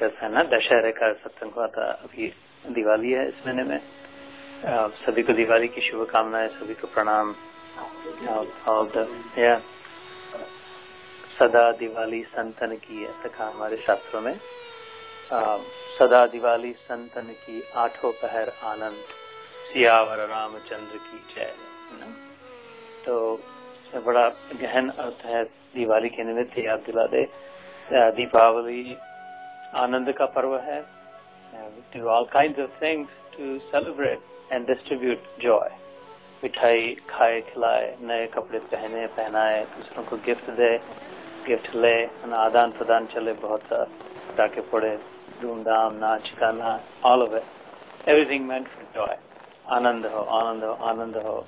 जैसा ना दशहरे का सत्संग हुआ था, अभी दिवाली है इस महीने में। सभी को दिवाली की शुभकामनाएं, सभी को प्रणाम। सदा दिवाली संतन की, ऐसा कहा हमारे शास्त्रों में। सदा दिवाली संतन की, आठों पहर आनंद, सियावर रामचंद्र की जय। तो बड़ा गहन अर्थ है दिवाली के निमित्त, याद दिला दे। दीपावली आनंद का पर्व है। Do all kinds of things to celebrate and distribute joy. मिठाई खाए, खिलाए, नए कपड़े पहने, पहनाए, दूसरों को गिफ्ट दे, गिफ्ट ले, आदान प्रदान चले, बहुत पटाखे फोड़े, धूमधाम, नाच गाना, all of it, everything meant for joy. आनंद हो, आनंद हो, आनंद हो।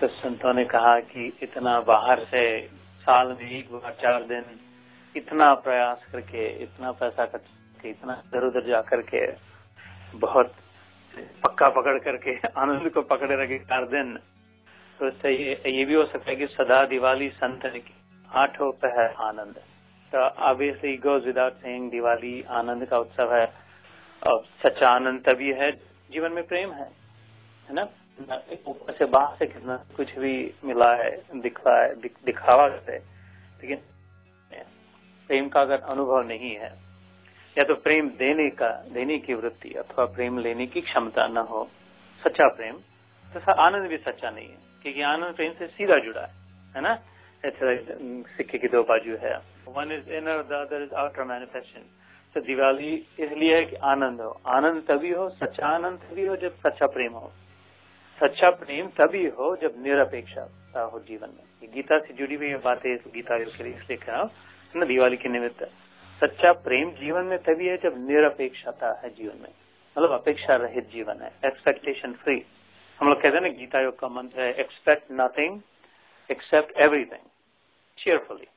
तो संतों ने कहा कि इतना बाहर से साल में एक बार 4 दिन इतना प्रयास करके, इतना पैसा खर्च, इतना इधर उधर जा करके, बहुत पक्का पकड़ करके आनंद को पकड़े रखे 4 दिन। तो इससे ये भी हो सकता है कि सदा दिवाली संतन की, आठों पहर आनंद। तो obviously goes without saying, Diwali आनंद का उत्सव है। और सच्चा आनंद तभी है जीवन में प्रेम है ना। ऊपर से बाहर से कितना कुछ भी मिला है, दिखावा से, लेकिन प्रेम का अगर अनुभव नहीं है, या तो प्रेम देने की वृत्ति अथवा प्रेम लेने की क्षमता न हो, सच्चा प्रेम, तो आनंद भी सच्चा नहीं है। क्योंकि आनंद प्रेम से सीधा जुड़ा है ना। सिक्के की 2 बाजू है, one is inner, the other is outer manifestation. तो दिवाली इसलिए है कि आनंद हो। आनंद तभी हो, सच्चा आनंद तभी हो जब सच्चा प्रेम हो। सच्चा प्रेम तभी हो जब निरपेक्षता हो जीवन में। गीता से जुड़ी हुई बातें, गीता के लिए इसलिए कहा ना दिवाली के निमित्त। सच्चा प्रेम जीवन में तभी है जब निरपेक्षता है जीवन में, मतलब अपेक्षा रहित जीवन है, एक्सपेक्टेशन फ्री। हम लोग कहते हैं ना, गीता योग का मंत्र है, expect nothing except everything cheerfully.